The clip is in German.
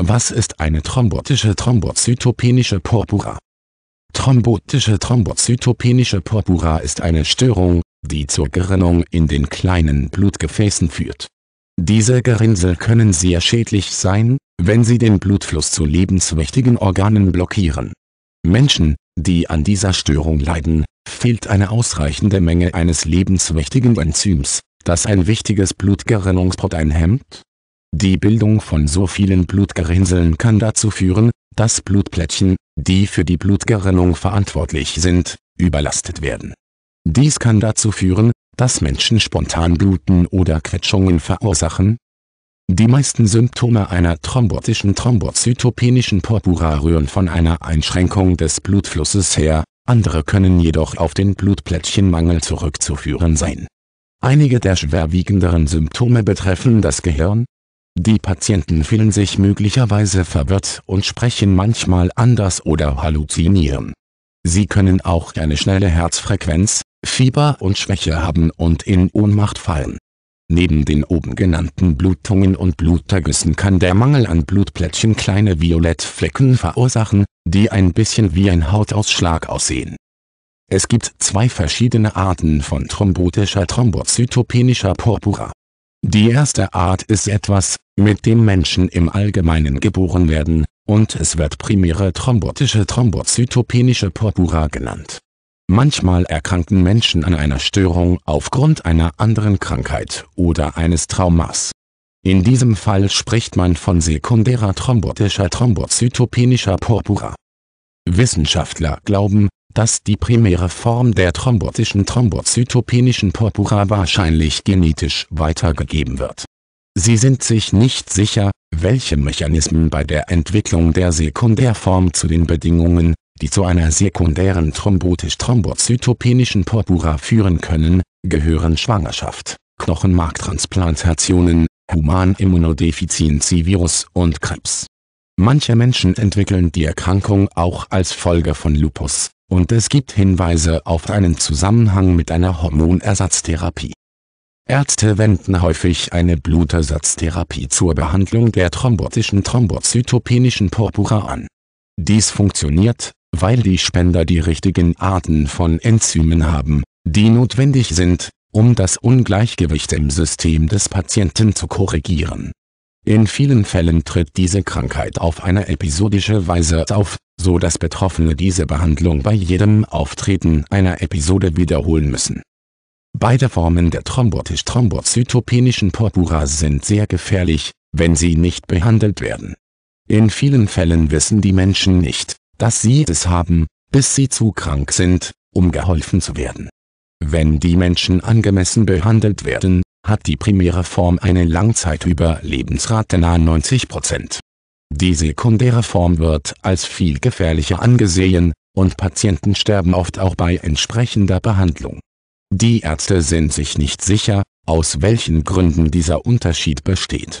Was ist eine thrombotische thrombozytopenische Purpura? Thrombotische thrombozytopenische Purpura ist eine Störung, die zur Gerinnung in den kleinen Blutgefäßen führt. Diese Gerinnsel können sehr schädlich sein, wenn sie den Blutfluss zu lebenswichtigen Organen blockieren. Menschen, die an dieser Störung leiden, fehlt eine ausreichende Menge eines lebenswichtigen Enzyms, das ein wichtiges Blutgerinnungsprotein hemmt. Die Bildung von so vielen Blutgerinnseln kann dazu führen, dass Blutplättchen, die für die Blutgerinnung verantwortlich sind, überlastet werden. Dies kann dazu führen, dass Menschen spontan bluten oder Quetschungen verursachen. Die meisten Symptome einer thrombotischen thrombozytopenischen Purpura rühren von einer Einschränkung des Blutflusses her, andere können jedoch auf den Blutplättchenmangel zurückzuführen sein. Einige der schwerwiegenderen Symptome betreffen das Gehirn. Die Patienten fühlen sich möglicherweise verwirrt und sprechen manchmal anders oder halluzinieren. Sie können auch eine schnelle Herzfrequenz, Fieber und Schwäche haben und in Ohnmacht fallen. Neben den oben genannten Blutungen und Blutergüssen kann der Mangel an Blutplättchen kleine Violettflecken verursachen, die ein bisschen wie ein Hautausschlag aussehen. Es gibt zwei verschiedene Arten von thrombotischer thrombozytopenischer Purpura. Die erste Art ist etwas, mit dem Menschen im Allgemeinen geboren werden, und es wird primäre thrombotische thrombozytopenische Purpura genannt. Manchmal erkranken Menschen an einer Störung aufgrund einer anderen Krankheit oder eines Traumas. In diesem Fall spricht man von sekundärer thrombotischer thrombozytopenischer Purpura. Wissenschaftler glauben, dass die primäre Form der thrombotischen thrombozytopenischen Purpura wahrscheinlich genetisch weitergegeben wird. Sie sind sich nicht sicher, welche Mechanismen bei der Entwicklung der Sekundärform zu den Bedingungen, die zu einer sekundären thrombotisch-thrombozytopenischen Purpura führen können, gehören Schwangerschaft, Knochenmarktransplantationen, Humanimmunodefizienzvirus und Krebs. Manche Menschen entwickeln die Erkrankung auch als Folge von Lupus, und es gibt Hinweise auf einen Zusammenhang mit einer Hormonersatztherapie. Ärzte wenden häufig eine Blutersatztherapie zur Behandlung der thrombotischen thrombozytopenischen Purpura an. Dies funktioniert, weil die Spender die richtigen Arten von Enzymen haben, die notwendig sind, um das Ungleichgewicht im System des Patienten zu korrigieren. In vielen Fällen tritt diese Krankheit auf eine episodische Weise auf, so dass Betroffene diese Behandlung bei jedem Auftreten einer Episode wiederholen müssen. Beide Formen der thrombotisch-thrombozytopenischen Purpura sind sehr gefährlich, wenn sie nicht behandelt werden. In vielen Fällen wissen die Menschen nicht, dass sie es haben, bis sie zu krank sind, um geholfen zu werden. Wenn die Menschen angemessen behandelt werden, hat die primäre Form eine Langzeitüberlebensrate nahe 90%. Die sekundäre Form wird als viel gefährlicher angesehen, und Patienten sterben oft auch bei entsprechender Behandlung. Die Ärzte sind sich nicht sicher, aus welchen Gründen dieser Unterschied besteht.